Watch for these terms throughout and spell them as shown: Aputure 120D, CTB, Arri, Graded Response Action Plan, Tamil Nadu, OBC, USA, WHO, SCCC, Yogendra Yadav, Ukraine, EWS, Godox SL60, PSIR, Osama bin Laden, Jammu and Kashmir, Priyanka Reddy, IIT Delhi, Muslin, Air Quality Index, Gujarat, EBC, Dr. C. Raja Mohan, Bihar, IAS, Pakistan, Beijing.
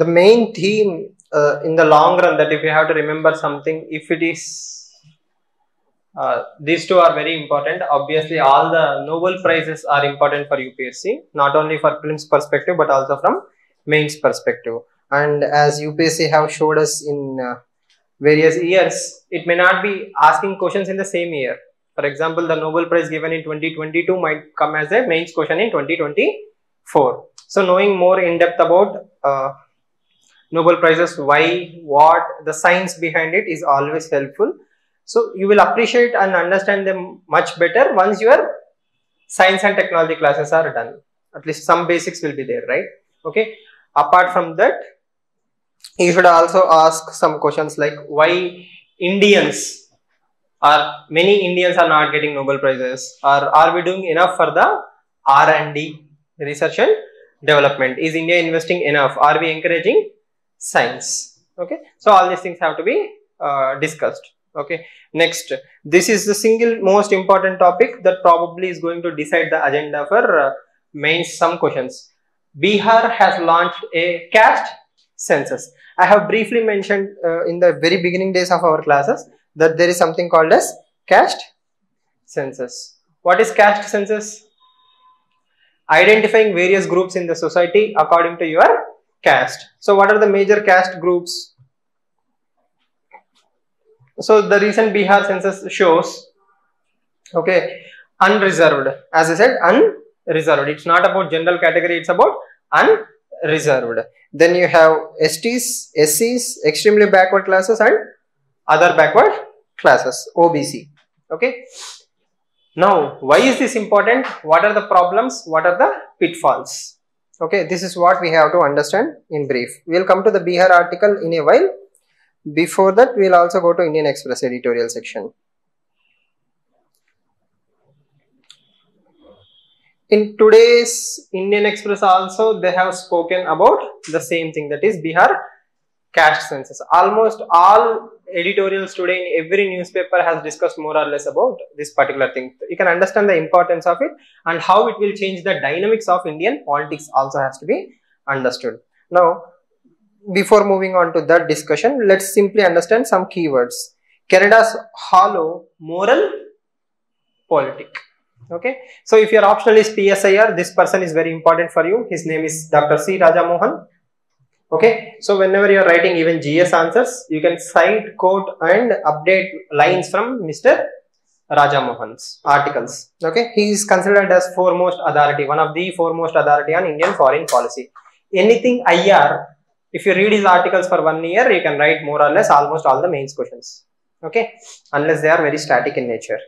the main theme in the long run, that if you have to remember something, if it is, these two are very important. Obviously, all the Nobel prizes are important for UPSC, not only for prelims perspective, but also from mains perspective. And as UPSC have showed us in various years, it may not be asking questions in the same year. For example, the Nobel Prize given in 2022 might come as a mains question in 2024. So, knowing more in depth about Nobel Prizes, why, what, the science behind it is always helpful. So, you will appreciate and understand them much better once your science and technology classes are done. At least some basics will be there, right? Okay. Apart from that, you should also ask some questions like why Indians are, many Indians are not getting Nobel Prizes, or are we doing enough for the R&D, research and development? Is India investing enough? Are we encouraging science? Okay, so all these things have to be discussed. Okay, next, this is the single most important topic that probably is going to decide the agenda for mains some questions. Bihar has launched a caste census. I have briefly mentioned in the very beginning days of our classes that there is something called as caste census. What is caste census? Identifying various groups in the society according to your caste. So, what are the major caste groups? So, the recent Bihar census shows, okay, unreserved. As I said, unreserved. It's not about general category, it's about unreserved. Then you have STs, SCs, extremely backward classes, and other backward classes, OBC. Okay. Now, why is this important? What are the problems? What are the pitfalls? Okay, this is what we have to understand in brief. We will come to the Bihar article in a while. Before that, we will also go to Indian Express editorial section. In today's Indian Express also, they have spoken about the same thing, that is Bihar caste census. Almost all editorials today in every newspaper has discussed more or less about this particular thing. You can understand the importance of it, and how it will change the dynamics of Indian politics also has to be understood. Now, before moving on to that discussion, let's simply understand some keywords. Canada's hollow moral politic. Okay. So, if your optional is PSIR, this person is very important for you. His name is Dr. C. Raja Mohan. Okay, so whenever you are writing even GS answers, you can cite, quote and update lines from Mr. Raja Mohan's articles. Okay, he is considered as foremost authority, one of the foremost authority on Indian foreign policy. Anything IR, if you read his articles for 1 year, you can write more or less almost all the mains questions. Okay, unless they are very static in nature.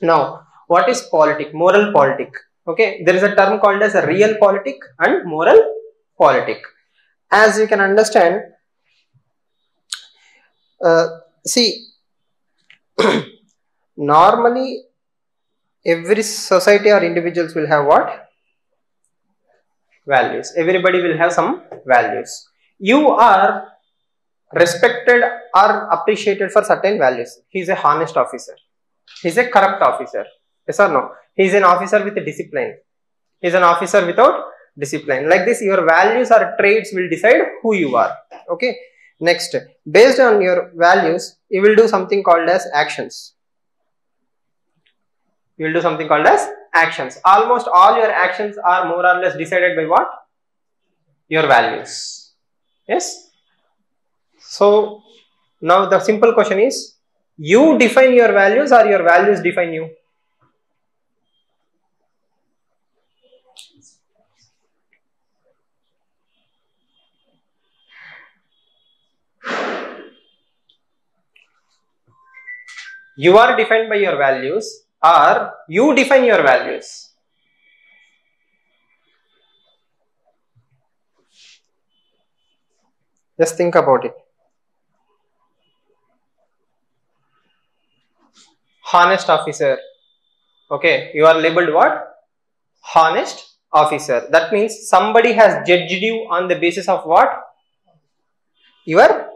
Now, what is politic? Moral politic. Okay, there is a term called as a real politic and moral politic. As you can understand, see, normally every society or individuals will have what? Values. Everybody will have some values. You are respected or appreciated for certain values. He is a honest officer. He is a corrupt officer. Yes or no? He is an officer with discipline. He is an officer without discipline. Like this, your values or traits will decide who you are. Okay. Next, based on your values, you will do something called as actions. You will do something called as actions. Almost all your actions are more or less decided by what? Your values. Yes. So, now the simple question is, you define your values or your values define you? You are defined by your values, or you define your values? Just think about it. Honest officer. Okay, you are labeled what? Honest officer. That means somebody has judged you on the basis of what? Your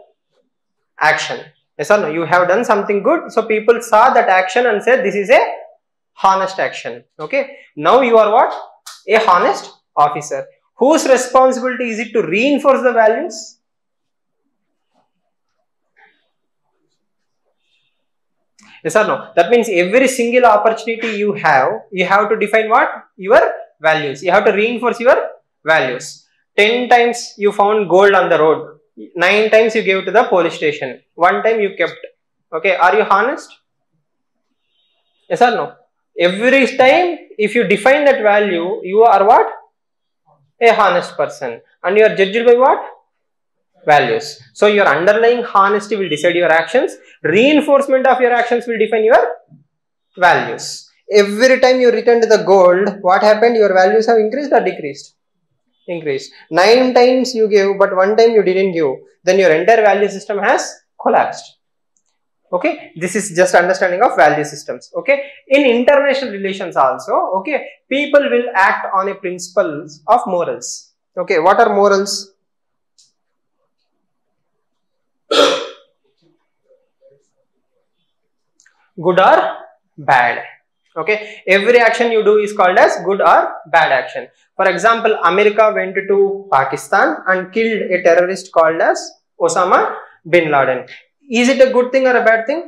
action. Yes or no? You have done something good, so people saw that action and said this is a honest action. Okay. Now you are what? A honest officer. Whose responsibility is it to reinforce the values? Yes or no? That means every single opportunity you have to define what? Your values. You have to reinforce your values. 10 times you found gold on the road. 9 times you gave to the police station. 1 time you kept. Okay, are you honest? Yes or no? Every time if you define that value, you are what? A honest person. And you are judged by what? Values. So your underlying honesty will decide your actions. Reinforcement of your actions will define your values. Every time you returned the gold, what happened? Your values have increased or decreased? Increased. 9 times you gave, but 1 time you didn't give. Then your entire value system has collapsed. Okay, this is just understanding of value systems. Okay, in international relations also, okay, people will act on a principles of morals. Okay, what are morals? Good or bad. Okay, every action you do is called as good or bad action. For example, America went to Pakistan and killed a terrorist called as Osama bin Laden. Is it a good thing or a bad thing?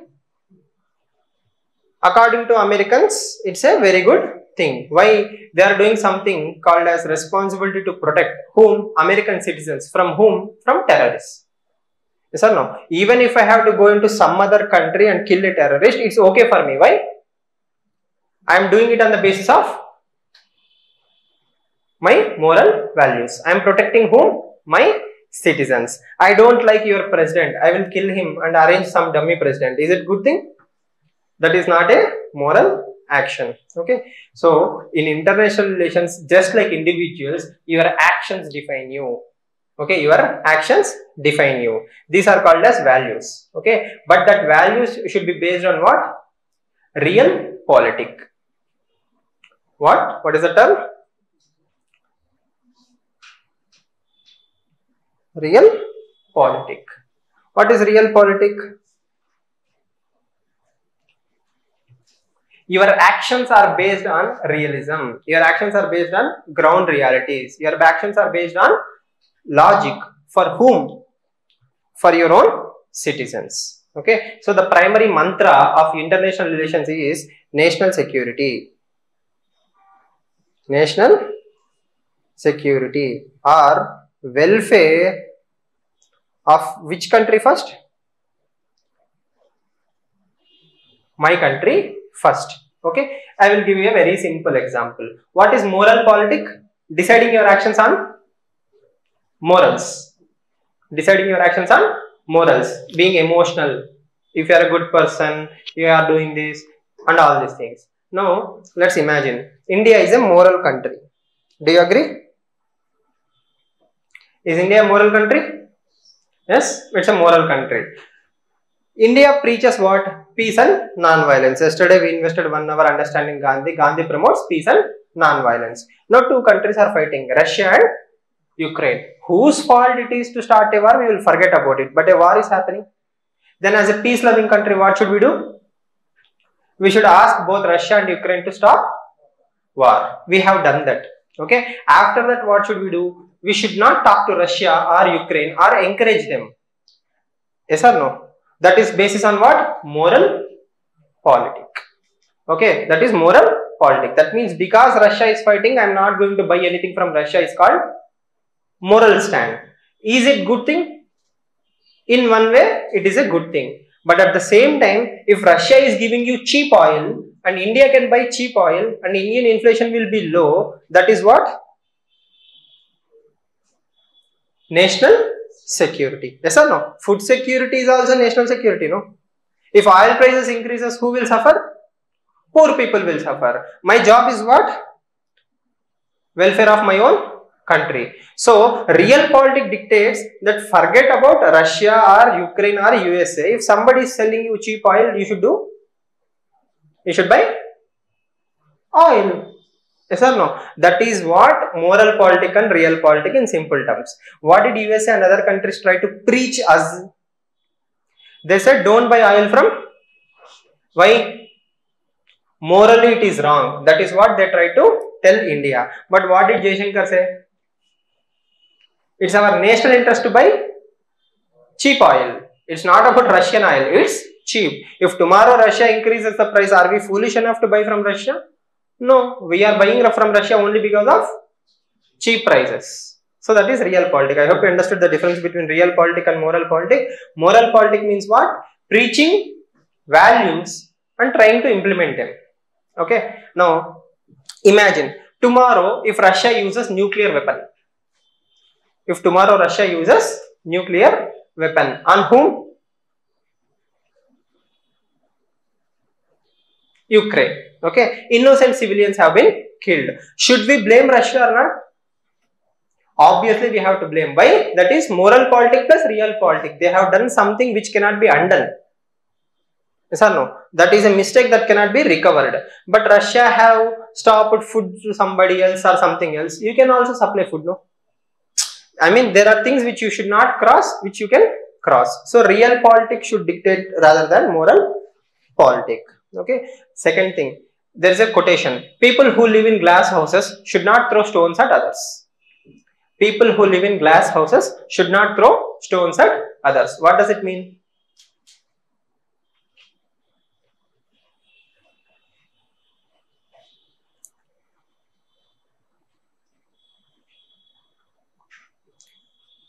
According to Americans, it's a very good thing. Why? They are doing something called as responsibility to protect whom? American citizens. From whom? From terrorists. Yes or no? Even if I have to go into some other country and kill a terrorist, it's okay for me. Why? I am doing it on the basis of my moral values. I am protecting whom? My citizens. I don't like your president. I will kill him and arrange some dummy president. Is it a good thing? That is not a moral action. Okay. So, in international relations, just like individuals, your actions define you. Okay, your actions define you. These are called as values. Okay, but that values should be based on what? Real politic. What is the term? Real politic. What is real politic? Your actions are based on realism. Your actions are based on ground realities. Your actions are based on logic. For whom? For your own citizens. Okay. So the primary mantra of international relations is national security. National security or welfare of which country first? My country first. Okay. I will give you a very simple example. What is moral politic? Deciding your actions on morals. Deciding your actions on morals. Being emotional. If you are a good person, you are doing this and all these things. Now, let's imagine. India is a moral country. Do you agree? Is India a moral country? Yes, it's a moral country. India preaches what? Peace and non-violence. Yesterday we invested 1 hour understanding Gandhi. Gandhi promotes peace and non-violence. Now 2 countries are fighting, Russia and Ukraine. Whose fault it is to start a war? We will forget about it. But a war is happening. Then as a peace-loving country, what should we do? We should ask both Russia and Ukraine to stop war. We have done that. Okay. After that, what should we do? We should not talk to Russia or Ukraine or encourage them. Yes or no? That is basis on what? Moral politic. Okay, that is moral politic. That means because Russia is fighting, I am not going to buy anything from Russia is called moral stand. Is it good thing? In one way, it is a good thing. But at the same time, if Russia is giving you cheap oil and India can buy cheap oil and Indian inflation will be low, that is what? National security. Yes or no? Food security is also national security, no? If oil prices increases, who will suffer? Poor people will suffer. My job is what? Welfare of my own country. So, real politics dictates that forget about Russia or Ukraine or USA. If somebody is selling you cheap oil, you should do? You should buy oil. Yes or no? That is what moral politic and real politic in simple terms. What did USA and other countries try to preach us? They said don't buy oil from. Why? Morally it is wrong. That is what they try to tell India. But what did Jayshankar say? It's our national interest to buy cheap oil. It's not about Russian oil. It's cheap. If tomorrow Russia increases the price, are we foolish enough to buy from Russia? No, we are buying from Russia only because of cheap prices. So that is real politics. I hope you understood the difference between real politics and moral politics. Moral politics means what? Preaching values and trying to implement them. Okay. Now, imagine tomorrow if Russia uses nuclear weapon. If tomorrow Russia uses nuclear weapon, on whom? Ukraine. Okay. Innocent civilians have been killed. Should we blame Russia or not? Obviously, we have to blame. Why? That is moral politics plus real politics. They have done something which cannot be undone. Yes or no? That is a mistake that cannot be recovered. But Russia have stopped food to somebody else or something else. You can also supply food, no? I mean, there are things which you should not cross, which you can cross. So, real politics should dictate rather than moral politics. Okay. Second thing, there is a quotation. People who live in glass houses should not throw stones at others. People who live in glass houses should not throw stones at others. What does it mean?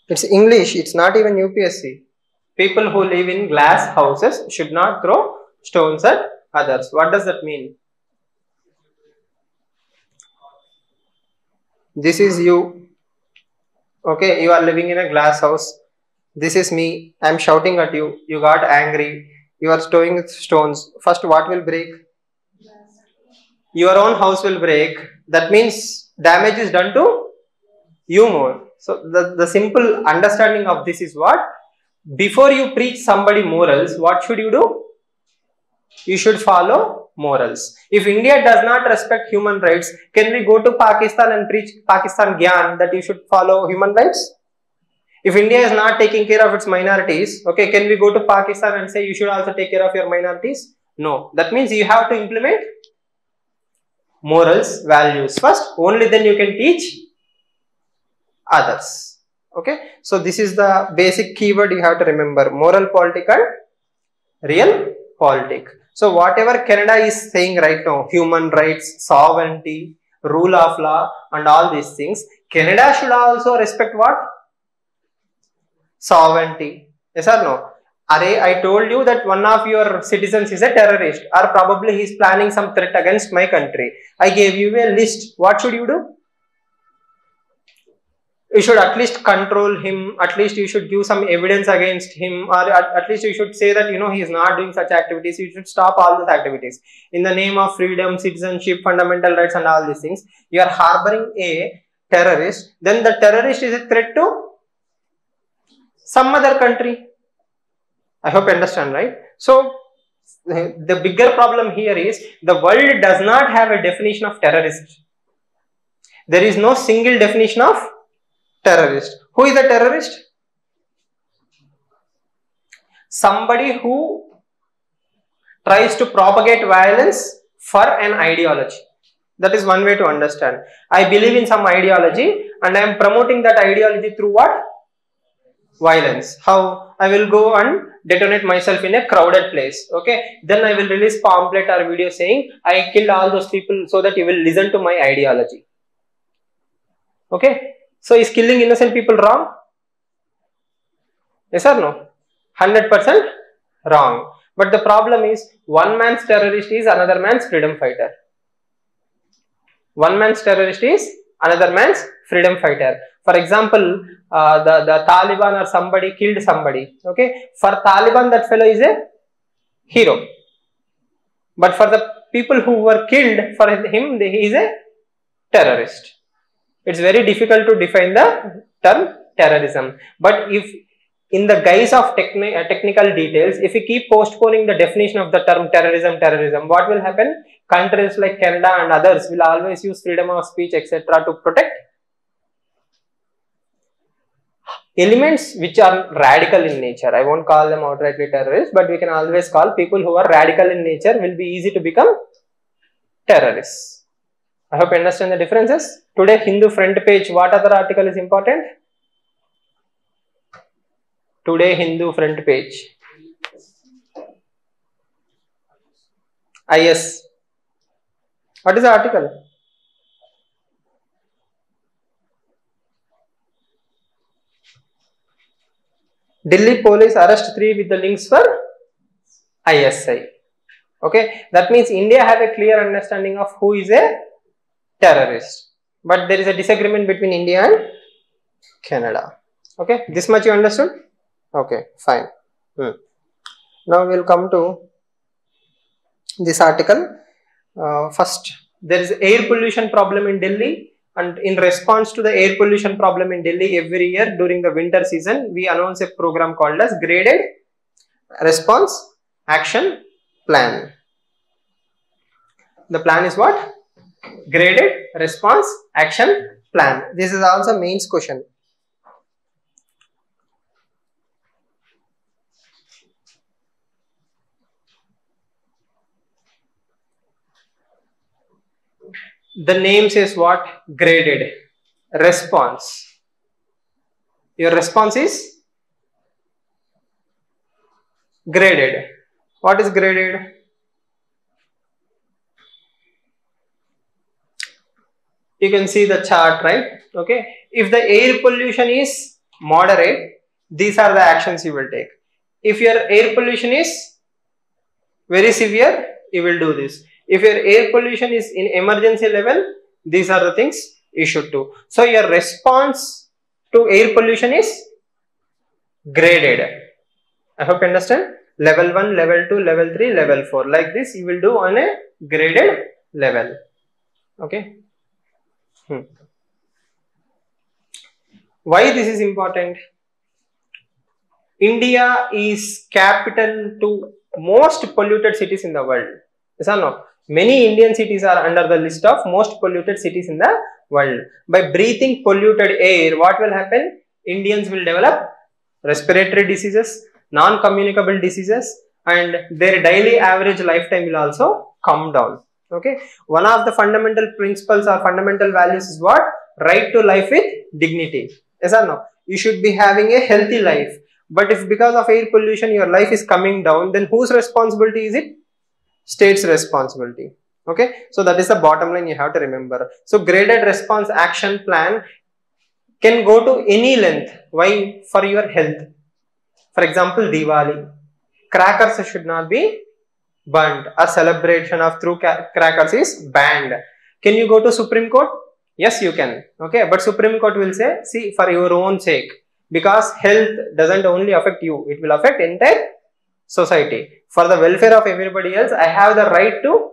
It's English, it's not even UPSC. People who live in glass houses should not throw stones at others. What does that mean? This is you. Okay, you are living in a glass house. This is me. I am shouting at you. You got angry. You are throwing stones. First, what will break? Your own house will break. That means damage is done to you more. So, the simple understanding of this is what? Before you preach somebody morals, what should you do? You should follow morals. If India does not respect human rights, can we go to Pakistan and preach Pakistan Gyan that you should follow human rights? If India is not taking care of its minorities, okay, can we go to Pakistan and say you should also take care of your minorities? No. That means you have to implement morals, values first. Only then you can teach others. Okay, so this is the basic keyword you have to remember: moral politics and real politics. So whatever Canada is saying right now, human rights, sovereignty, rule of law and all these things, Canada should also respect what? Sovereignty. Yes or no? Arey, I told you that one of your citizens is a terrorist or probably he is planning some threat against my country. I gave you a list. What should you do? You should at least control him, at least you should give some evidence against him, or at least you should say that, you know, he is not doing such activities, you should stop all those activities. In the name of freedom, citizenship, fundamental rights and all these things, you are harboring a terrorist, then the terrorist is a threat to some other country. I hope you understand, right? So, the bigger problem here is the world does not have a definition of terrorist. There is no single definition of terrorist. Who is a terrorist? Somebody who tries to propagate violence for an ideology. That is one way to understand. I believe in some ideology and I am promoting that ideology through what? Violence. How? I will go and detonate myself in a crowded place. Okay. Then I will release pamphlet or video saying I killed all those people so that you will listen to my ideology. Okay. So, is killing innocent people wrong? Yes or no? 100% wrong. But the problem is, one man's terrorist is another man's freedom fighter. One man's terrorist is another man's freedom fighter. For example, the Taliban or somebody killed somebody. Okay? For Taliban, that fellow is a hero. But for the people who were killed, for him, he is a terrorist. It's very difficult to define the term terrorism. But if in the guise of technical details, if we keep postponing the definition of the term terrorism, what will happen? Countries like Canada and others will always use freedom of speech, etc. to protect elements which are radical in nature. I won't call them outrightly terrorists, but we can always call people who are radical in nature will be easy to become terrorists. I hope you understand the differences. Today, Hindu front page, what other article is important? Today Hindu front page. IS. What is the article? Delhi police arrest 3 with the links for ISI. Okay, that means India have a clear understanding of who is a terrorist, but there is a disagreement between India and Canada. Okay, this much you understood? Okay, fine. Now we will come to this article. First, there is air pollution problem in Delhi. And in response to the air pollution problem in Delhi, every year during the winter season, we announce a program called as Graded Response Action Plan. The plan is what? Graded Response Action Plan. This is also mains question. The name says what? Graded response. Your response is graded. What is graded? You can see the chart, right? Okay. If the air pollution is moderate, these are the actions you will take. If your air pollution is very severe, you will do this. If your air pollution is in emergency level, these are the things you should do. So your response to air pollution is graded. I hope you understand. Level 1, level 2, level 3, level 4. Like this you will do on a graded level. Okay. Why this is important? India is capital to most polluted cities in the world. Yes or no? Many Indian cities are under the list of most polluted cities in the world. By breathing polluted air, what will happen? Indians will develop respiratory diseases, non-communicable diseases, and their daily average lifetime will also come down. Okay. One of the fundamental principles or fundamental values is what? Right to life with dignity. Yes or no? You should be having a healthy life. But if because of air pollution your life is coming down, then whose responsibility is it? State's responsibility. Okay, so that is the bottom line you have to remember. So graded response action plan can go to any length. Why? For your health. For example, Diwali. Crackers should not be burnt. A celebration of through crackers is banned. Can you go to Supreme Court? Yes, you can. Okay, but Supreme Court will say, see, for your own sake, because health doesn't only affect you, it will affect entire society. For the welfare of everybody else, I have the right to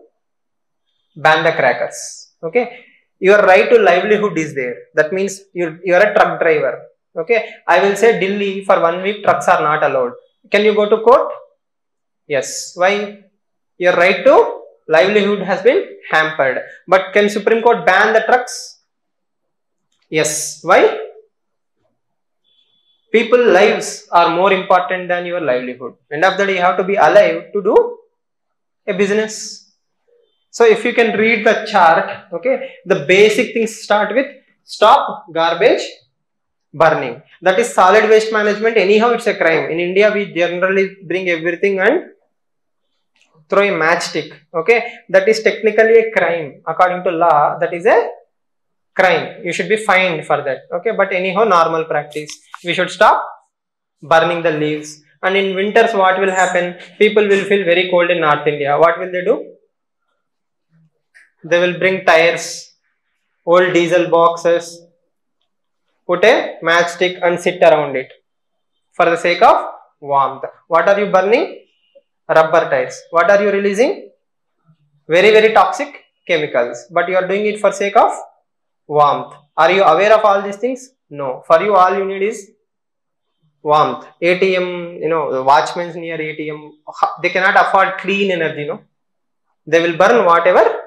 ban the crackers. Okay. Your right to livelihood is there. That means you are a truck driver. Okay. I will say Delhi for 1 week trucks are not allowed. Can you go to court? Yes. Why? Your right to livelihood has been hampered. But can Supreme Court ban the trucks? Yes. Why? People's lives are more important than your livelihood. End of the day, you have to be alive to do a business. So if you can read the chart, okay, the basic things start with stop garbage burning. That is solid waste management. Anyhow, it's a crime. In India, we generally bring everything and throw a matchstick. Okay, that is technically a crime. According to law, that is a crime. You should be fined for that. Okay, but anyhow, normal practice. We should stop burning the leaves. And in winters, what will happen? People will feel very cold in North India. What will they do? They will bring tires, old diesel boxes, put a matchstick and sit around it for the sake of warmth. What are you burning? Rubber tires. What are you releasing? Very, very toxic chemicals. But you are doing it for sake of warmth. Are you aware of all these things? No. For you, all you need is warmth. ATM, you know, watchmen near ATM, they cannot afford clean energy, no? They will burn whatever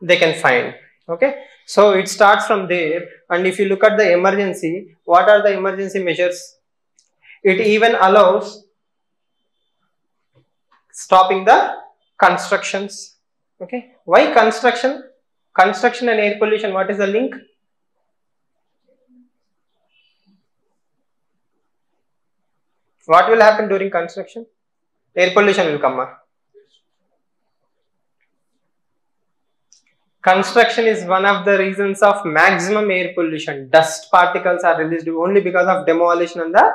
they can find. Okay. So it starts from there. And if you look at the emergency, what are the emergency measures? It even allows stopping the constructions. Okay. Why construction? Construction and air pollution, what is the link? What will happen during construction? Air pollution will come up. Construction is one of the reasons of maximum air pollution. Dust particles are released only because of demolition and the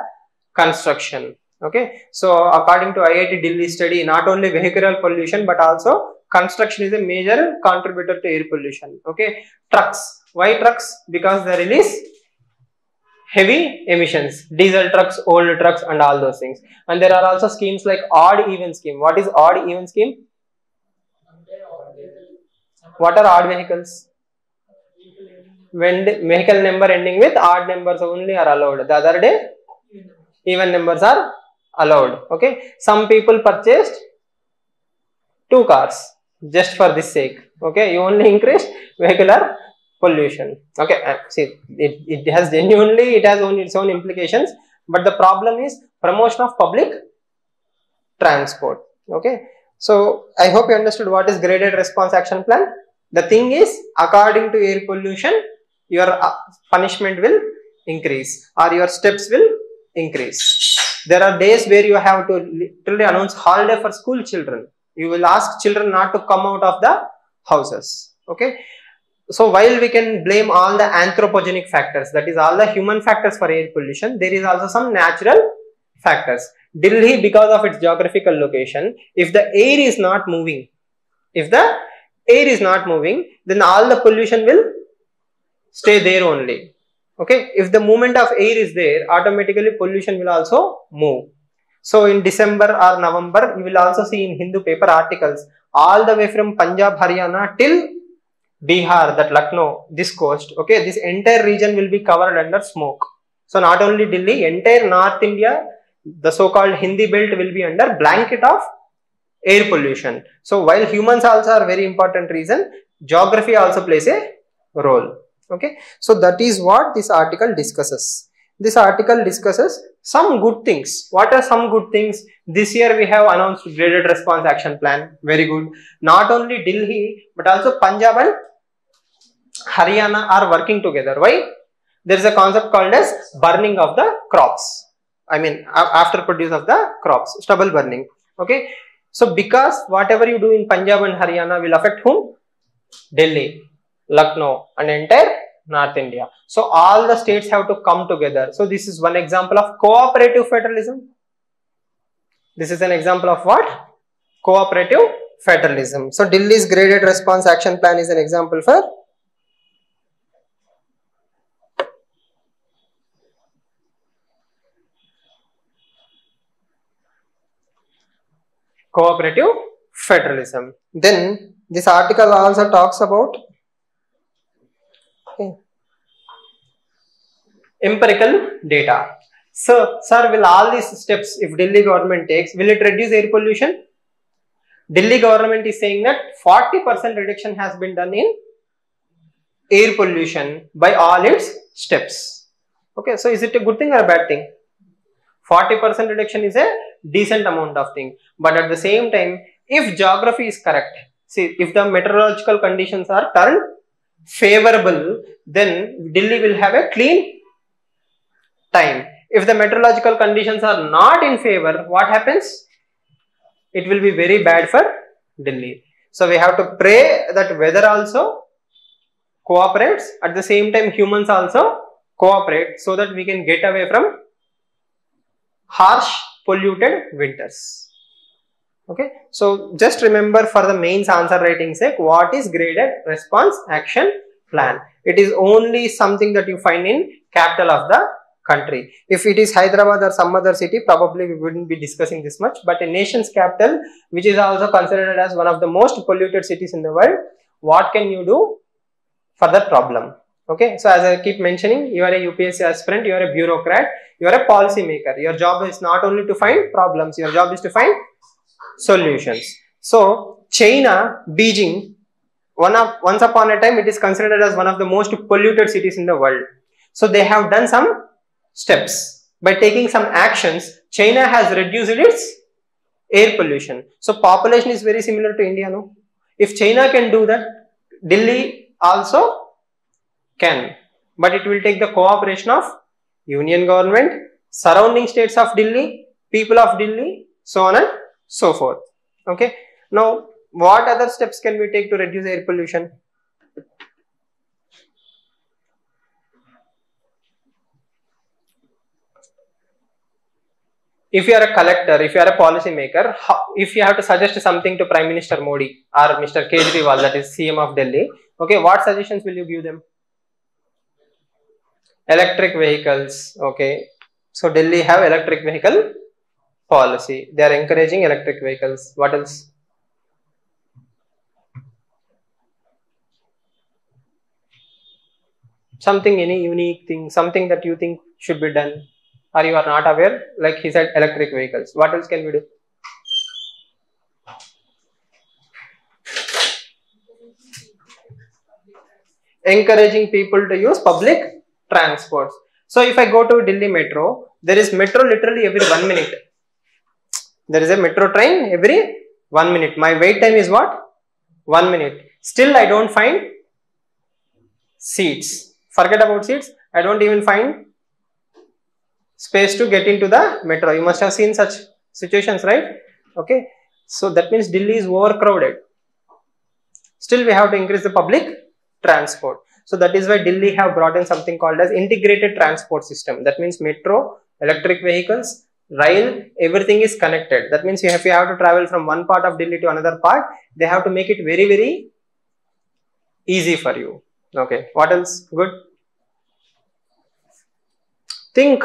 construction. Okay. So, according to IIT Delhi study, not only vehicular pollution but also construction is a major contributor to air pollution. Okay. Trucks. Why trucks? Because they release heavy emissions, diesel trucks, old trucks and all those things. And there are also schemes like odd even scheme. What is odd even scheme? What are odd vehicles? When vehicle number ending with odd numbers only are allowed. The other day, even numbers are allowed. Okay. Some people purchased 2 cars just for this sake. Okay. You only increased vehicular pollution. Okay. See, it has genuinely, it has only its own implications. But the problem is promotion of public transport. Okay. So, I hope you understood what is Graded Response Action Plan. The thing is, according to air pollution, your punishment will increase or your steps will increase. There are days where you have to literally announce holiday for school children. You will ask children not to come out of the houses. Okay. So, while we can blame all the anthropogenic factors, that is all the human factors for air pollution, there is also some natural factors. Delhi, because of its geographical location, if the air is not moving, then all the pollution will stay there only. Okay. If the movement of air is there, automatically pollution will also move. So, in December or November, you will also see in Hindu paper articles, all the way from Punjab, Haryana till Bihar, that Lucknow, this coast, okay, this entire region will be covered under smoke. So, not only Delhi, entire North India, the so-called Hindi belt will be under blanket of air pollution. So, while humans also are very important reason, geography also plays a role. Okay. So, that is what this article discusses. This article discusses some good things. What are some good things? This year we have announced Graded Response Action Plan. Very good. Not only Delhi, but also Punjab and Haryana are working together. Why? There is a concept called as burning of the crops. I mean, after produce of the crops, stubble burning. Okay. So, because whatever you do in Punjab and Haryana will affect whom? Delhi, Lucknow and entire North India. So, all the states have to come together. So, this is one example of cooperative federalism. This is an example of what? Cooperative federalism. So, Delhi's Graded Response Action Plan is an example for cooperative federalism. Then this article also talks about empirical data. So, sir, will all these steps if Delhi government takes, will it reduce air pollution? Delhi government is saying that 40% reduction has been done in air pollution by all its steps. Okay, so is it a good thing or a bad thing? 40% reduction is a decent amount of thing, but at the same time, if geography is correct, see, if the meteorological conditions are turned favorable, then Delhi will have a clean time. If the meteorological conditions are not in favor, what happens? It will be very bad for Delhi. So, we have to pray that weather also cooperates, at the same time humans also cooperate, so that we can get away from harsh polluted winters. Okay. So, just remember for the mains answer writing sake, what is Graded Response Action Plan? It is only something that you find in capital of the country. If it is Hyderabad or some other city, probably we wouldn't be discussing this much. But a nation's capital, which is also considered as one of the most polluted cities in the world, what can you do for that problem? Okay. So, as I keep mentioning, you are a UPSC aspirant, you are a bureaucrat, you are a policy maker. Your job is not only to find problems, your job is to find solutions. So, China, Beijing, once upon a time, it is considered as one of the most polluted cities in the world. So, they have done some steps. By taking some actions, China has reduced its air pollution. So, population is very similar to India, no? If China can do that, Delhi also can, but it will take the cooperation of Union government, surrounding states of Delhi, people of Delhi, so on and so forth. Okay. Now, what other steps can we take to reduce air pollution? If you are a collector, if you are a policy maker, if you have to suggest something to Prime Minister Modi or Mr. Kejriwal, that is CM of Delhi, okay, what suggestions will you give them? Electric vehicles, okay. So Delhi have electric vehicle policy. They are encouraging electric vehicles. What else? Something, any unique thing, something that you think should be done. Or you are not aware, like he said, electric vehicles. What else can we do? Encouraging people to use public transports. So if I go to Delhi Metro, there is metro literally every 1 minute. There is a metro train every 1 minute. My wait time is what? 1 minute. Still I don't find seats. Forget about seats. I don't even find space to get into the metro. You must have seen such situations, right? Okay. So that means Delhi is overcrowded. Still we have to increase the public transport. So that is why Delhi have brought in something called as integrated transport system. That means metro, electric vehicles, rail, everything is connected. That means if you have to travel from one part of Delhi to another part, they have to make it very, very easy for you. Okay. What else? Good. Think.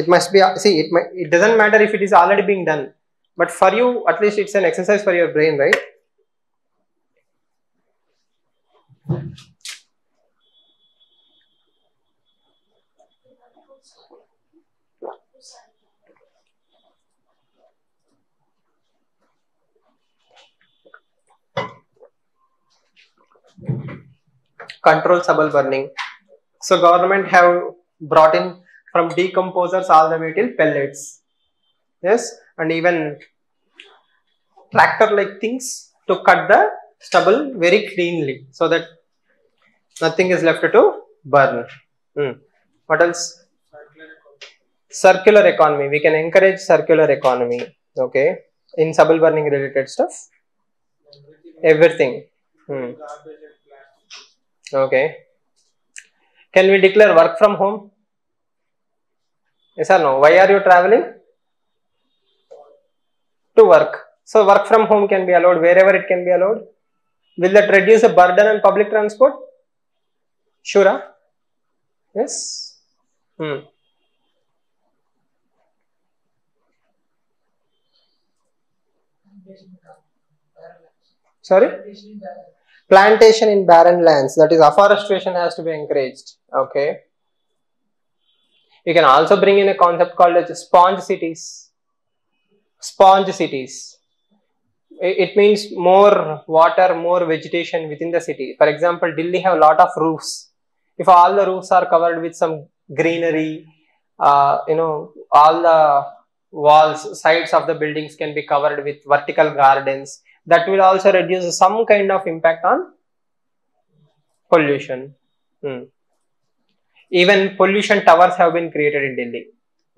It must be, see, it doesn't matter if it is already being done, but for you, at least it's an exercise for your brain, right? Control stubble burning. So government have brought in from decomposers all the way till pellets, yes, and even tractor like things to cut the stubble very cleanly so that nothing is left to burn. What else? Circular economy. We can encourage circular economy, okay, in stubble burning related stuff, everything. Okay. Can we declare work from home? Yes or no? Why are you traveling? To work. So work from home can be allowed wherever it can be allowed. Will that reduce the burden on public transport? Sure. Huh? Yes. Sorry? Plantation in barren lands. That is, afforestation has to be encouraged. Okay. You can also bring in a concept called as sponge cities. Sponge cities. It means more water, more vegetation within the city. For example, Delhi have a lot of roofs. If all the roofs are covered with some greenery, you know, all the walls, sides of the buildings can be covered with vertical gardens. That will also reduce some kind of impact on pollution. Even pollution towers have been created in Delhi,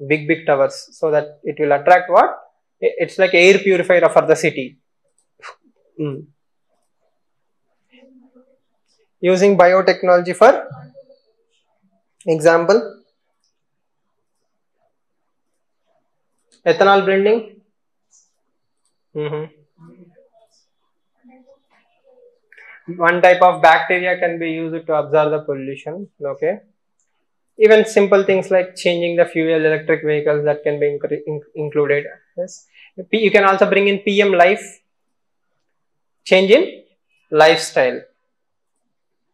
big towers, so that it will attract what? It's like air purifier for the city. Using biotechnology for example, ethanol blending. One type of bacteria can be used to absorb the pollution. Okay. Even simple things like changing the fuel, electric vehicles, that can be included. Yes. You can also bring in PM life, change in lifestyle.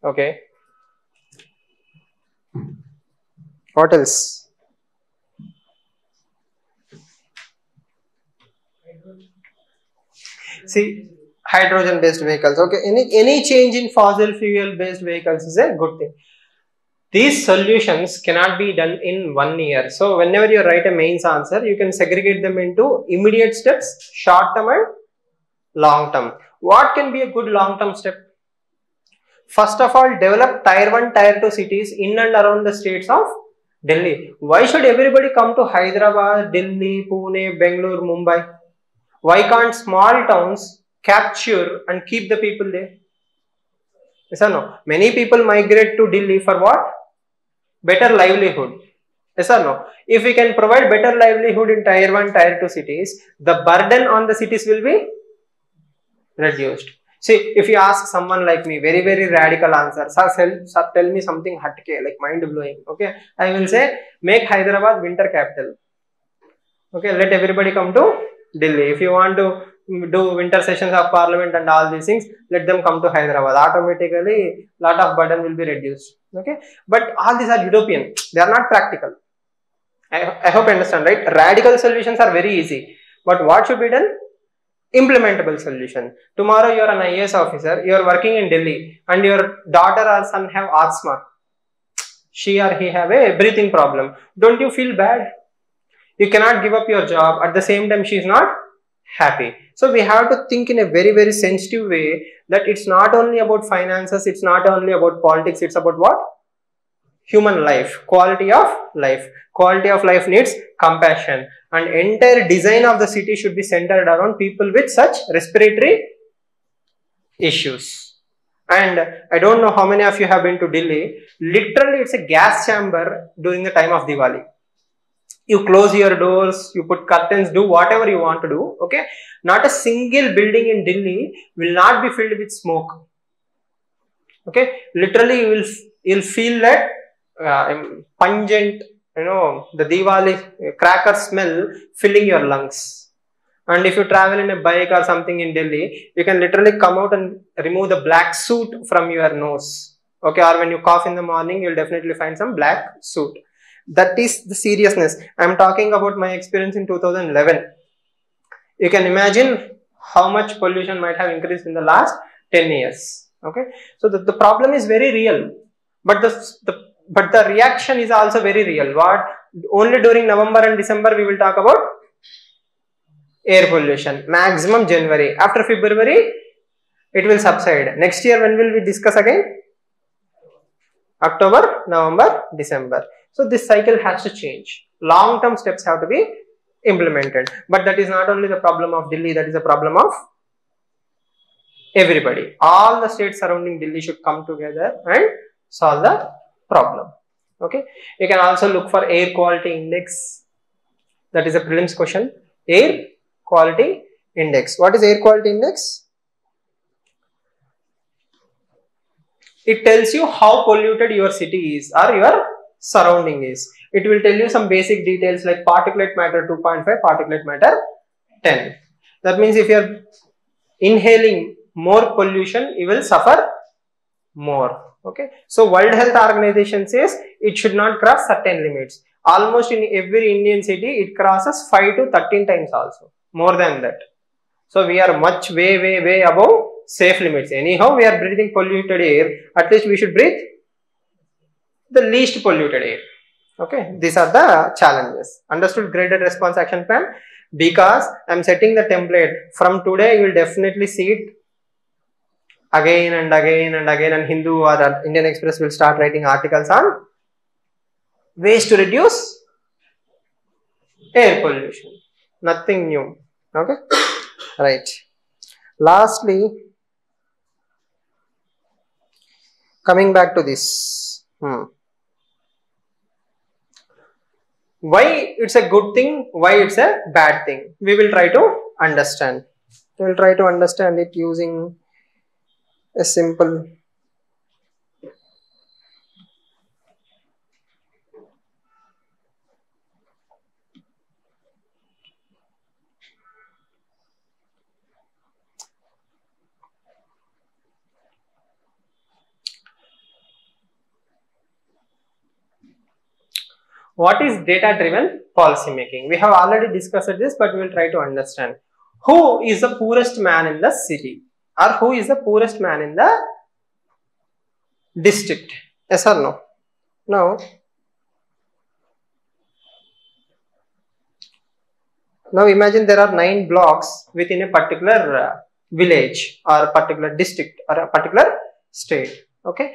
Okay. What else? See, hydrogen based vehicles. Okay. Any change in fossil fuel based vehicles is a good thing. These solutions cannot be done in 1 year. So whenever you write a mains answer, you can segregate them into immediate steps, short term and long term. What can be a good long term step? First of all, develop tier 1, tier 2 cities in and around the states of Delhi. Why should everybody come to Hyderabad, Delhi, Pune, Bangalore, Mumbai? Why can't small towns capture and keep the people there? Yes or no? Many people migrate to Delhi for what? Better livelihood. Yes or no? If we can provide better livelihood in tier 1, tier 2 cities, the burden on the cities will be reduced. See, if you ask someone like me, very, very radical answer, sir, tell me something hatke, like mind blowing, okay? I will say, make Hyderabad winter capital. Okay, let everybody come to Delhi. If you want to do winter sessions of parliament and all these things, let them come to Hyderabad. Automatically, lot of burden will be reduced. Okay, but all these are utopian. They are not practical. I hope you understand, right? Radical solutions are very easy. But what should be done? Implementable solution. Tomorrow you are an IAS officer, you are working in Delhi and your daughter or son have asthma. She or he have a breathing problem. Don't you feel bad? You cannot give up your job. At the same time, she is not happy. So we have to think in a very, very sensitive way that it's not only about finances, it's not only about politics, it's about what? Human life, quality of life. Quality of life needs compassion, and entire design of the city should be centered around people with such respiratory issues. And I don't know how many of you have been to Delhi. Literally, it's a gas chamber during the time of Diwali. You close your doors, you put curtains, do whatever you want to do, okay? Not a single building in Delhi will not be filled with smoke, okay? Literally, you'll feel that pungent, you know, the Diwali cracker smell filling your lungs. And if you travel in a bike or something in Delhi, you can literally come out and remove the black soot from your nose, okay? Or when you cough in the morning, you'll definitely find some black soot. That is the seriousness. I am talking about my experience in 2011. You can imagine how much pollution might have increased in the last 10 years. Okay. So the problem is very real, but the reaction is also very real. What? Only during November and December we will talk about air pollution. Maximum January. After February, it will subside. Next year, when will we discuss again? October, November, December. So this cycle has to change. Long-term steps have to be implemented. But that is not only the problem of Delhi, that is the problem of everybody. All the states surrounding Delhi should come together and solve the problem. Okay. You can also look for Air Quality Index. That is a prelims question. Air Quality Index. What is Air Quality Index? It tells you how polluted your city is or your surrounding is. It will tell you some basic details like particulate matter 2.5, particulate matter 10. That means if you are inhaling more pollution, you will suffer more. Okay. So World Health Organization says it should not cross certain limits. Almost in every Indian city, it crosses 5 to 13 times also, more than that. So we are much way above safe limits. Anyhow, we are breathing polluted air. At least we should breathe the least polluted air. Okay, these are the challenges. Understood Graded Response Action Plan? Because I am setting the template. From today, you will definitely see it again and again and again. And Hindu or Indian Express will start writing articles on ways to reduce air pollution. Nothing new. Okay, right. Lastly, coming back to this. Why it's a good thing, why it's a bad thing, we will try to understand. We will try to understand it using a simple what is data-driven policy making? We have already discussed this, but we will try to understand. Who is the poorest man in the city? Or who is the poorest man in the district? Yes or no? Now, imagine there are 9 blocks within a particular village or a particular district or a particular state. Okay.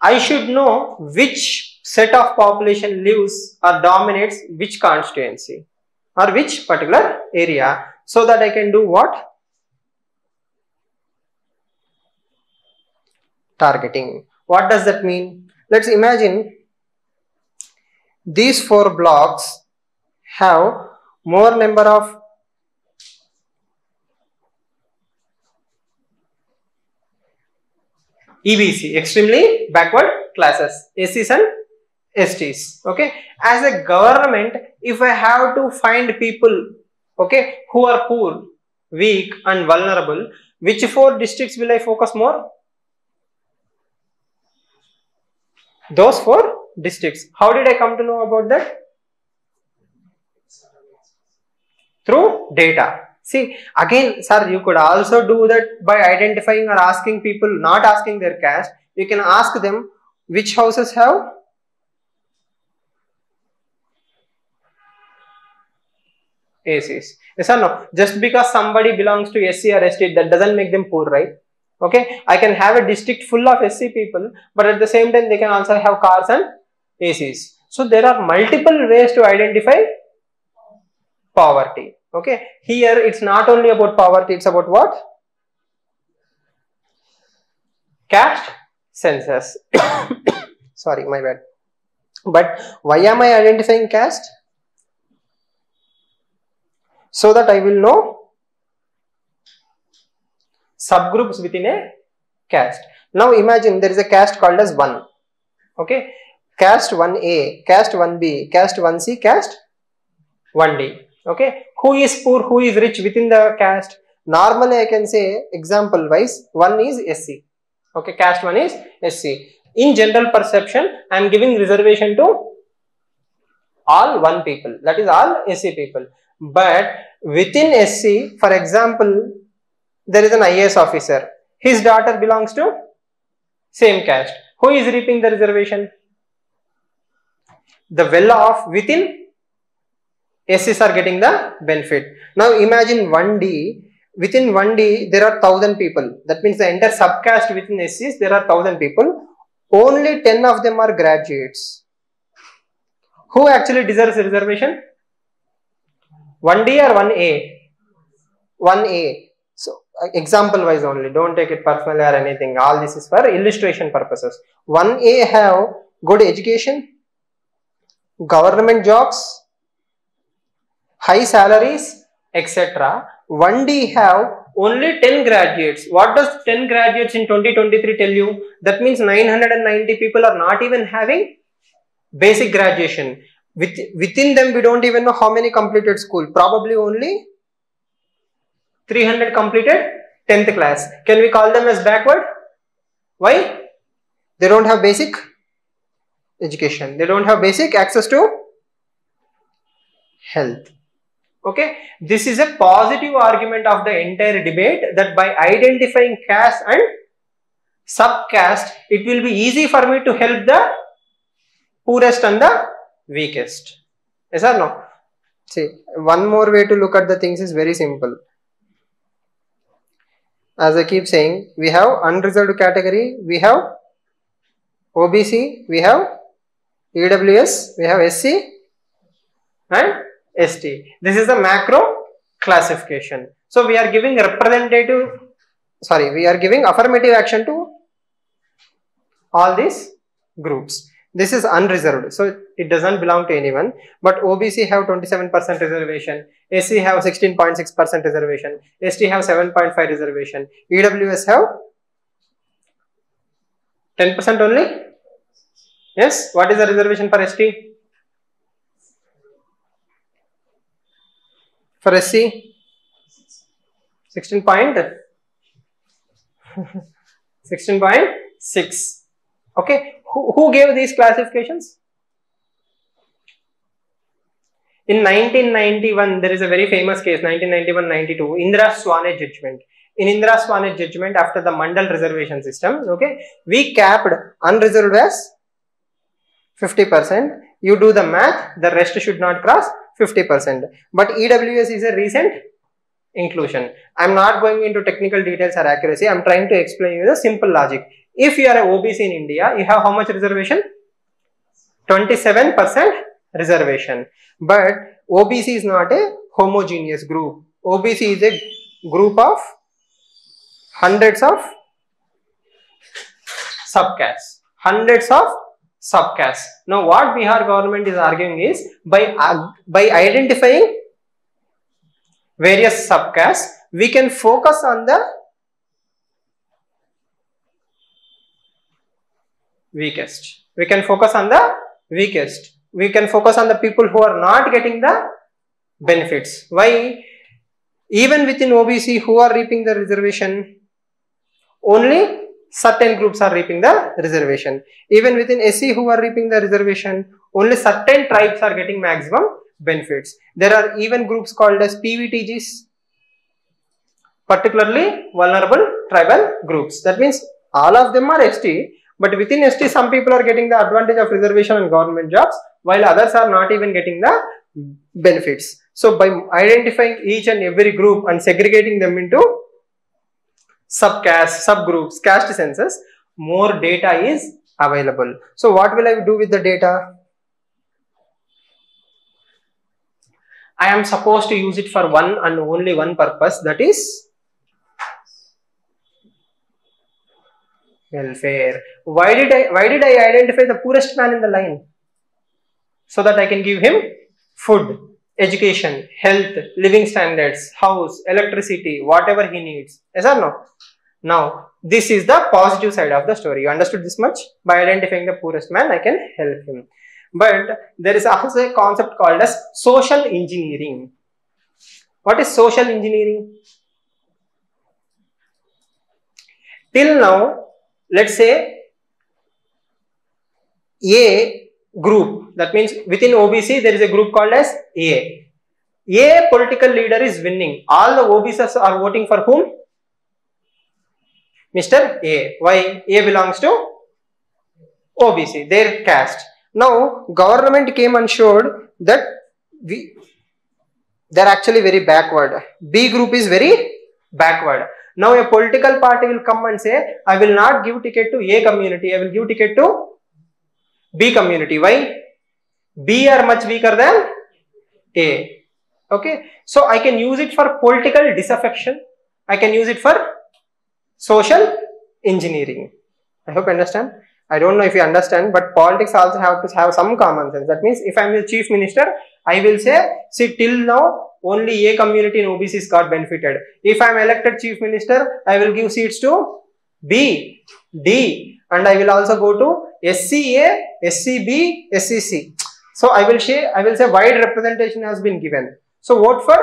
I should know which set of population lives or dominates which constituency or which particular area, so that I can do what? Targeting. What does that mean? Let's imagine these four blocks have more number of EBC, extremely backward classes, SCs and STs. Okay, as a government, if I have to find people, okay, who are poor, weak and vulnerable, which four districts will I focus more? Those four districts. How did I come to know about that? Through data. See, again, sir, you could also do that by identifying or asking people, not asking their caste. You can ask them which houses have ACs. Yes or no? Just because somebody belongs to SC or ST, that doesn't make them poor, right? Okay, I can have a district full of SC people, but at the same time they can also have cars and ACs. So there are multiple ways to identify poverty. Okay, here it's not only about poverty, it's about what? Caste census. Sorry, my bad. But why am I identifying caste? So that I will know subgroups within a caste. Now imagine there is a caste called as 1. Okay, caste 1A, caste 1B, caste 1C, caste 1D. Okay, who is poor, who is rich within the caste? Normally I can say example wise, 1 is SC. Okay, caste 1 is SC. In general perception, I am giving reservation to all 1 people, that is all SC people. But within SC, for example, there is an IAS officer. His daughter belongs to same caste. Who is reaping the reservation? The well-off within SCs are getting the benefit. Now imagine 1D. Within 1D, there are 1,000 people. That means the entire subcaste within SCs, there are 1,000 people. Only 10 of them are graduates. Who actually deserves reservation? 1D or 1A? 1A. So, example wise only, don't take it personally or anything, all this is for illustration purposes. 1A have good education, government jobs, high salaries, etc. 1D have only 10 graduates. What does 10 graduates in 2023 tell you? That means 990 people are not even having basic graduation. Within them, we don't even know how many completed school, probably only 300 completed 10th class. Can we call them as backward? Why? They don't have basic education. They don't have basic access to health. Okay. This is a positive argument of the entire debate, that by identifying caste and subcaste, it will be easy for me to help the poorest and the weakest. Yes or no? See, one more way to look at the things is very simple. As I keep saying, we have unreserved category, we have OBC, we have EWS, we have SC and ST. This is the macro classification. So we are giving affirmative action to all these groups. This is unreserved, so it doesn't belong to anyone. But OBC have 27% reservation, SC have 16.6% reservation, ST have 7.5% reservation, EWS have 10% only. Yes, what is the reservation for ST? For SC? 16.6. Okay, who gave these classifications? In 1991, there is a very famous case, 1991-92, Indra Sawhney judgment. In Indra Sawhney judgment, after the Mandal reservation system, okay, we capped unreserved as 50%. You do the math, the rest should not cross 50%. But EWS is a recent inclusion. I am not going into technical details or accuracy. I am trying to explain you the simple logic. If you are an OBC in India, you have how much reservation? 27% reservation. But OBC is not a homogeneous group. OBC is a group of hundreds of subcastes. Now what Bihar government is arguing is by identifying various subcastes, we can focus on the weakest. We can focus on the people who are not getting the benefits. Why? Even within OBC, who are reaping the reservation? Only certain groups are reaping the reservation. Even within SC, who are reaping the reservation? Only certain tribes are getting maximum benefits. There are even groups called as PVTGs, particularly vulnerable tribal groups. That means all of them are ST, but within ST some people are getting the advantage of reservation and government jobs, while others are not even getting the benefits. So by identifying each and every group and segregating them into subcastes, subgroups, caste census, more data is available. So what will I do with the data? I am supposed to use it for one and only one purpose, that is welfare. Why did I identify the poorest man in the line? So that I can give him food, education, health, living standards, house, electricity, whatever he needs. Yes or no? Now, this is the positive side of the story. You understood this much? By identifying the poorest man, I can help him. But there is also a concept called as social engineering. What is social engineering? Till now, let's say A group, that means within OBC there is a group called as A. A political leader is winning. All the OBCs are voting for whom? Mr. A. Why? A belongs to OBC, their caste. Now, government came and showed that they are actually very backward. B group is very backward. Now a political party will come and say, I will not give ticket to A community, I will give ticket to B community. Why? B are much weaker than A. Okay. So I can use it for political disaffection. I can use it for social engineering. I hope you understand. I don't know if you understand, but politics also have to have some common sense. That means if I am the chief minister, I will say, see, till now only A community in OBCs got benefited. If I am elected chief minister, I will give seats to B, D, and I will also go to SCA, SCB, SCC. So I will say wide representation has been given. So vote for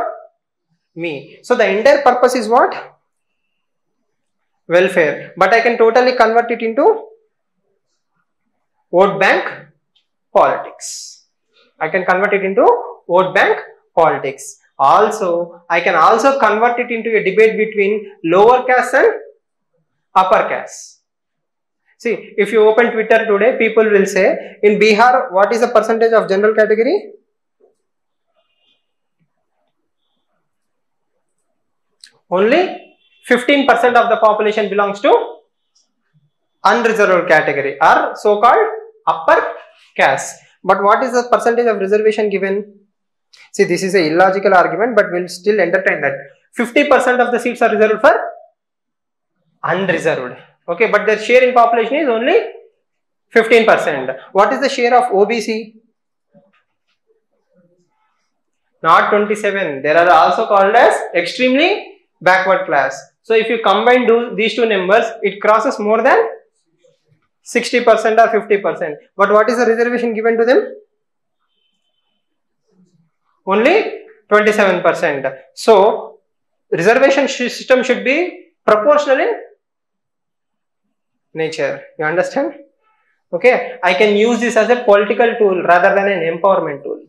me. So the entire purpose is what? Welfare. But I can totally convert it into vote bank politics. I can convert it into vote bank politics. Also, I can also convert it into a debate between lower caste and upper caste. See, if you open Twitter today, people will say, in Bihar, what is the percentage of general category? Only 15% of the population belongs to unreserved category or so-called upper caste. But what is the percentage of reservation given? See, this is an illogical argument, but we'll still entertain that. 50% of the seats are reserved for unreserved. Okay, but their share in population is only 15%. What is the share of OBC? Not 27. They are also called as extremely backward class. So if you combine these two numbers, it crosses more than 60% or 50%. But what is the reservation given to them? Only 27%. So reservation system should be proportional in nature. You understand? Okay. I can use this as a political tool rather than an empowerment tool.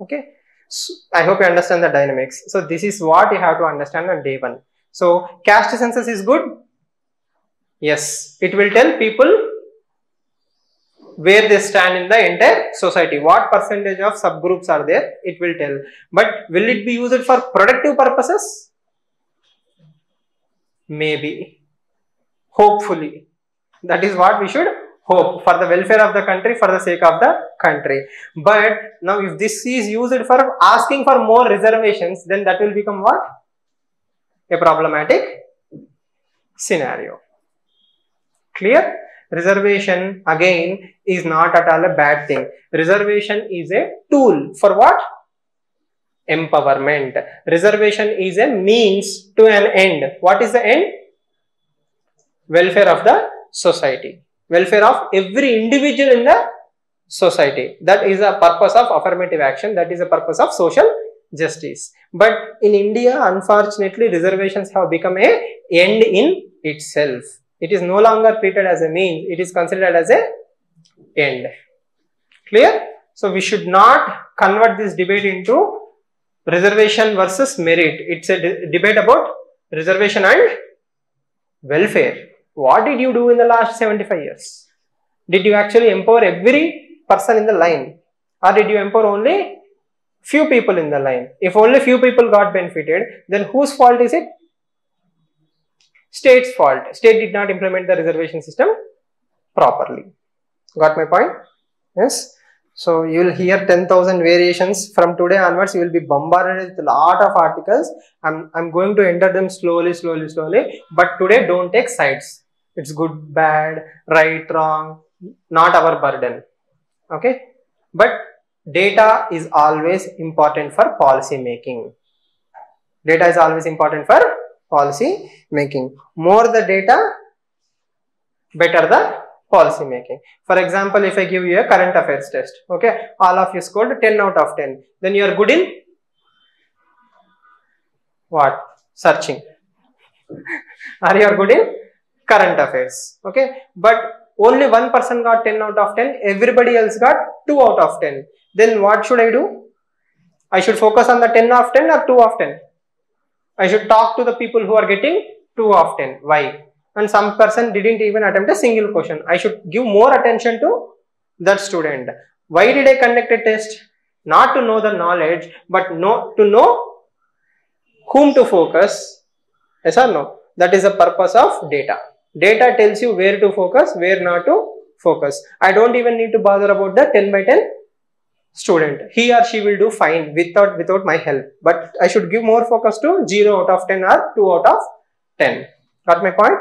Okay. So, I hope you understand the dynamics. So this is what you have to understand on day one. So caste census is good. Yes. It will tell people where they stand in the entire society, what percentage of subgroups are there, it will tell. But will it be used for productive purposes? Maybe. Hopefully. That is what we should hope for the welfare of the country, for the sake of the country. But now if this is used for asking for more reservations, then that will become what? A problematic scenario. Clear? Reservation again is not at all a bad thing. Reservation is a tool for what? Empowerment. Reservation is a means to an end. What is the end? Welfare of the society. Welfare of every individual in the society. That is the purpose of affirmative action. That is the purpose of social justice. But in India, unfortunately, reservations have become an end in itself. It is no longer treated as a means. It is considered as an end. Clear? So we should not convert this debate into reservation versus merit. It's a debate about reservation and welfare. What did you do in the last 75 years? Did you actually empower every person in the line? Or did you empower only few people in the line? If only few people got benefited, then whose fault is it? State's fault. State did not implement the reservation system properly. Got my point? Yes. So you will hear 10,000 variations from today onwards. You will be bombarded with a lot of articles. I'm going to enter them slowly. But today don't take sides. It's good, bad, right, wrong. Not our burden. Okay. But data is always important for policy making. Data is always important for policy making. More the data, better the policy making. For example, if I give you a current affairs test, okay, all of you scored 10 out of 10. Then you are good in what? Searching. Or you are good in current affairs, okay. But only one person got 10 out of 10. Everybody else got 2 out of 10. Then what should I do? I should focus on the 10 of 10 or 2 of 10? I should talk to the people who are getting 2 of 10. Why? And some person didn't even attempt a single question. I should give more attention to that student. Why did I conduct a test? Not to know the knowledge, but to know whom to focus. Yes or no? That is the purpose of data. Data tells you where to focus, where not to focus. I don't even need to bother about the 10 by 10. Student, he or she will do fine without my help, but I should give more focus to 0 out of 10 or 2 out of 10. Got my point?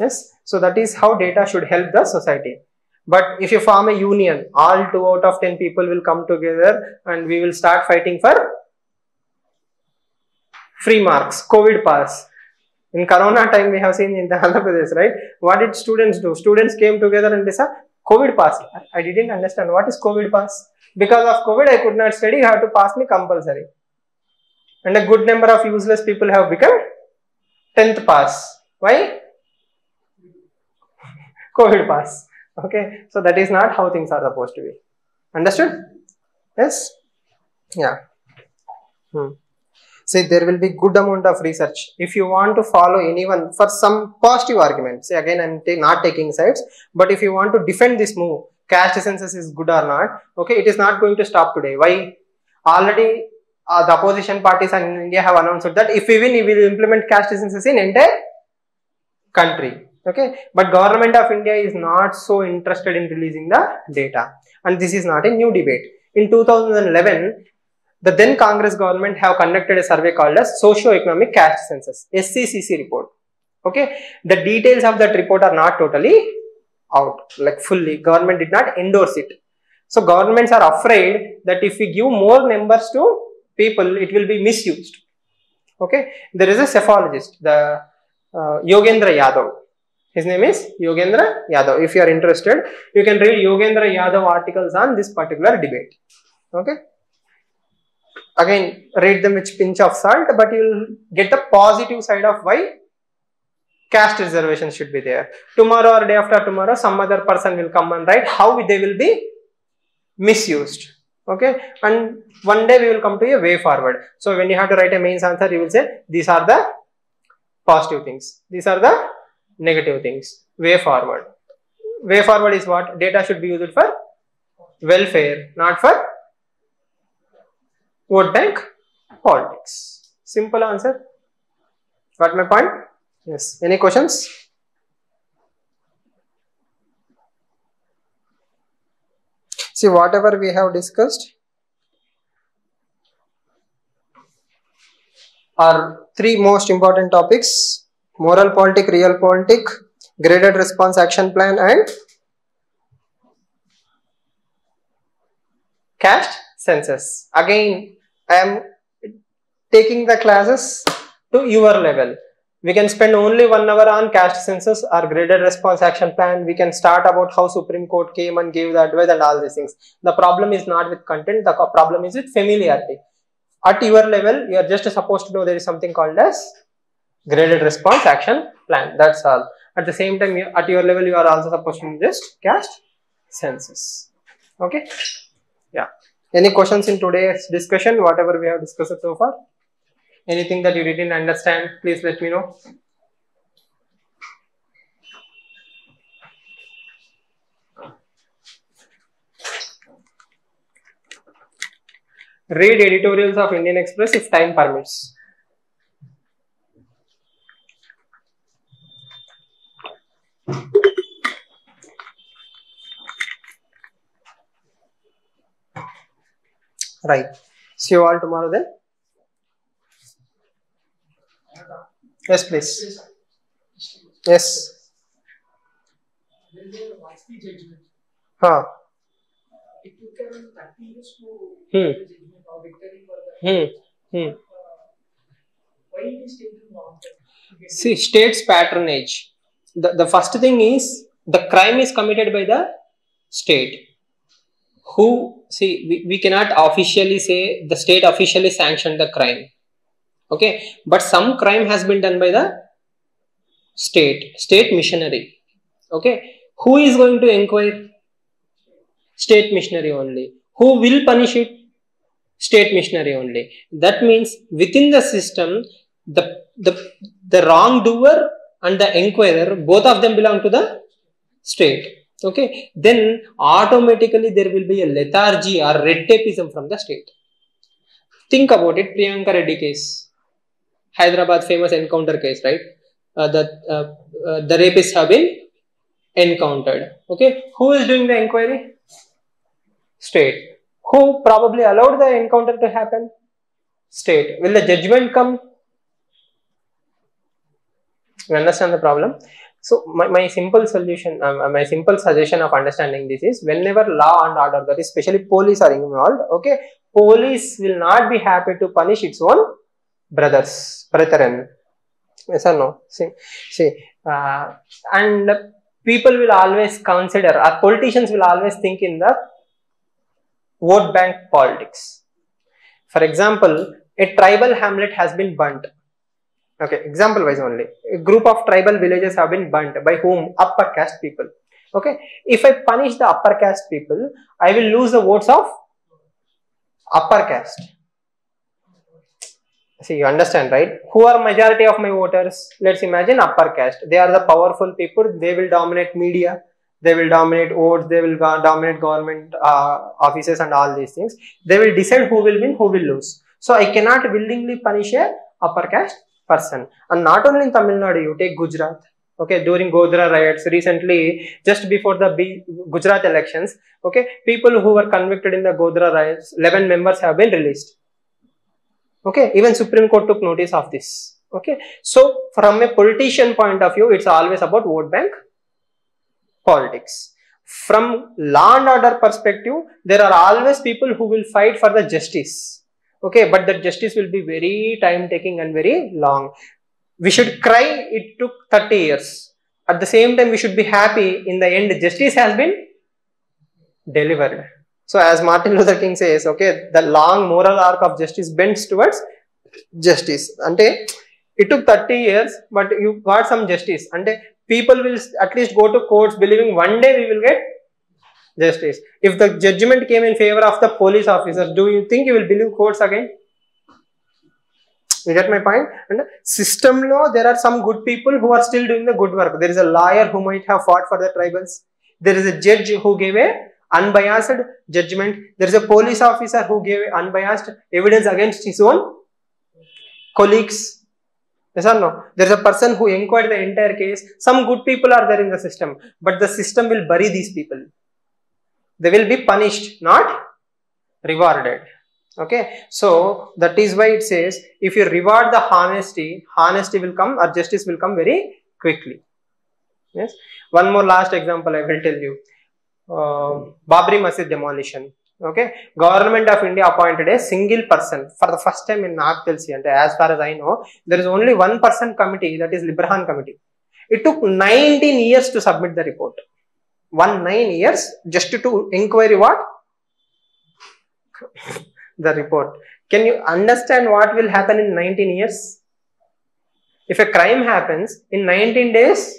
Yes. So that is how data should help the society. But if you form a union, all 2 out of 10 people will come together and we will start fighting for free marks, COVID pass. In Corona time, we have seen in the Andhra Pradesh, right? What did students do? Students came together and they said, COVID pass. I didn't understand what is COVID pass. Because of COVID, I could not study, you have to pass me compulsory. And a good number of useless people have become 10th pass. Why? COVID pass. Okay. So that is not how things are supposed to be. Understood? Yes? Yeah. Say there will be good amount of research. If you want to follow anyone for some positive argument, say again, I am not taking sides, but if you want to defend this move, caste census is good or not, okay, it is not going to stop today. Why? Already the opposition parties in India have announced that if we win, we will implement caste census in entire country, okay. But government of India is not so interested in releasing the data, and this is not a new debate. In 2011, the then Congress government have conducted a survey called as socio-economic caste census, SCCC report, okay. The details of that report are not totally out, like fully, government did not endorse it. So governments are afraid that if we give more numbers to people, it will be misused. Okay, there is a cephalogist, the Yogendra Yadav. His name is Yogendra Yadav. If you are interested, you can read Yogendra Yadav articles on this particular debate. Okay, again, read them with pinch of salt, but you will get the positive side of why caste reservations should be there. Tomorrow or day after tomorrow, some other person will come and write how they will be misused. Okay. And one day we will come to a way forward. So when you have to write a mains answer, you will say, these are the positive things. These are the negative things. Way forward. Way forward is what? Data should be used for welfare, not for vote bank politics. Simple answer. Got my point? Yes. Any questions? See, whatever we have discussed are three most important topics: moral politic, real politic, graded response action plan, and caste census. Again, I am taking the classes to your level. We can spend only 1 hour on caste census or graded response action plan. We can start about how Supreme Court came and gave the advice and all these things. The problem is not with content, the problem is with familiarity. At your level, you are just supposed to know there is something called as graded response action plan. That's all. At the same time, at your level, you are also supposed to know just caste census. Okay? Yeah. Any questions in today's discussion, whatever we have discussed so far? Anything that you didn't understand, please let me know. Read editorials of Indian Express if time permits. Right. See you all tomorrow then. Yes, please. Yes. Huh. It took around 30 years to judgment or victory for that. Why it is taking long time? See, states patronage. The first thing is the crime is committed by the state. Who, see, we cannot officially say the state officially sanctioned the crime. Okay, but some crime has been done by the state missionary. Okay, who is going to inquire? State missionary only. Who will punish it? State missionary only. That means within the system, the wrongdoer and the inquirer, both of them belong to the state. Okay, then automatically there will be a lethargy or red tapeism from the state. Think about it, Priyanka Reddy case. Hyderabad famous encounter case, right? The rapists have been encountered. Okay, who is doing the inquiry? State. Who probably allowed the encounter to happen? State. Will the judgment come? You understand the problem? So my simple solution, my simple suggestion of understanding this is, whenever law and order, that is especially police, are involved, okay, police will not be happy to punish its own brethren, yes or no? See, and people will always consider, or politicians will always think in the vote bank politics. For example, a tribal hamlet has been burnt. Okay, example wise only. A group of tribal villages have been burnt by whom? Upper caste people. Okay, if I punish the upper caste people, I will lose the votes of upper caste. See, you understand, right? Who are majority of my voters? Let's imagine upper caste. They are the powerful people. They will dominate media. They will dominate votes. They will dominate government offices and all these things. They will decide who will win, who will lose. So I cannot willingly punish a upper caste person. And not only in Tamil Nadu, you take Gujarat. Okay, during Godhra riots recently, just before the Gujarat elections, okay, people who were convicted in the Godhra riots, 11 members have been released. Okay, even Supreme Court took notice of this. Okay, so from a politician point of view, it's always about vote bank politics. From law and order perspective, there are always people who will fight for the justice. Okay, but that justice will be very time taking and very long. We should cry it took 30 years. At the same time, we should be happy in the end justice has been delivered. So as Martin Luther King says, okay, the long moral arc of justice bends towards justice. And it took 30 years, but you got some justice. And people will at least go to courts believing one day we will get justice. If the judgment came in favor of the police officers, do you think you will believe courts again? You get my point? And system law, there are some good people who are still doing the good work. There is a lawyer who might have fought for the tribals. There is a judge who gave a unbiased judgment. There is a police officer who gave unbiased evidence against his own colleagues. Yes or no? There is a person who inquired the entire case. Some good people are there in the system, but the system will bury these people. They will be punished, not rewarded. Okay, so that is why it says if you reward the honesty, honesty will come or justice will come very quickly. Yes, one more last example I will tell you. Babri Masjid demolition. Okay, government of India appointed a single person for the first time in North Delhi, and as far as I know, there is only one person committee, that is Librahan committee. It took 19 years to submit the report. 19 years just to inquiry what? The report. Can you understand what will happen in 19 years? If a crime happens, in 19 days,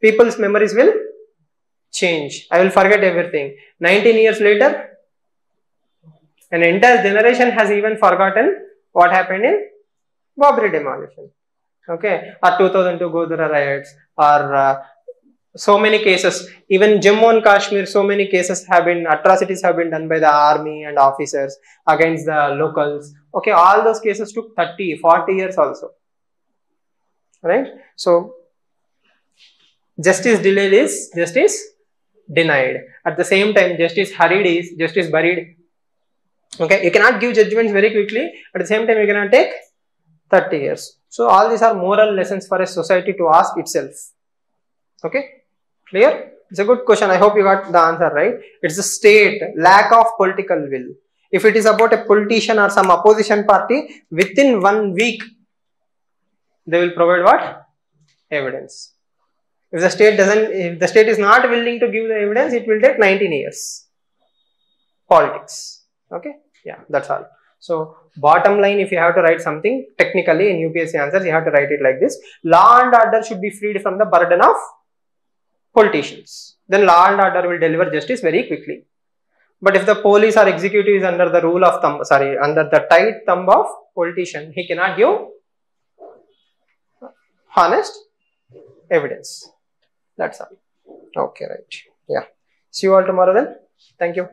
people's memories will change. I will forget everything. 19 years later, an entire generation has even forgotten what happened in Babri demolition. Okay, or 2002 Godhra riots, or so many cases, even Jammu and Kashmir, so many cases have been, atrocities have been done by the army and officers against the locals. Okay, all those cases took 30, 40 years also. Right? So, justice delayed is justice denied. At the same time, justice hurried is justice buried. Okay, you cannot give judgments very quickly. At the same time, you cannot take 30 years. So, all these are moral lessons for a society to ask itself. Okay, clear? It's a good question. I hope you got the answer right. It's the state, lack of political will. If it is about a politician or some opposition party, within 1 week, they will provide what? Evidence. If the state doesn't, if the state is not willing to give the evidence, it will take 19 years. Politics. Okay, yeah, that's all. So, bottom line, if you have to write something technically in UPSC answers, you have to write it like this. Law and order should be freed from the burden of politicians. Then law and order will deliver justice very quickly. But if the police or executive is under the rule of thumb, sorry, under the tight thumb of politician, he cannot give honest evidence. That's all. Okay, right. Yeah. See you all tomorrow then. Thank you.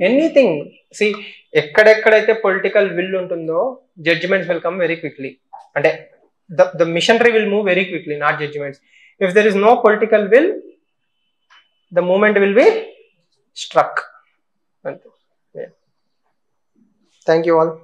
Anything. See, ekkadaite political will untundo, judgments will come very quickly. And the missionary will move very quickly, not judgments. If there is no political will, the movement will be struck. Yeah. Thank you all.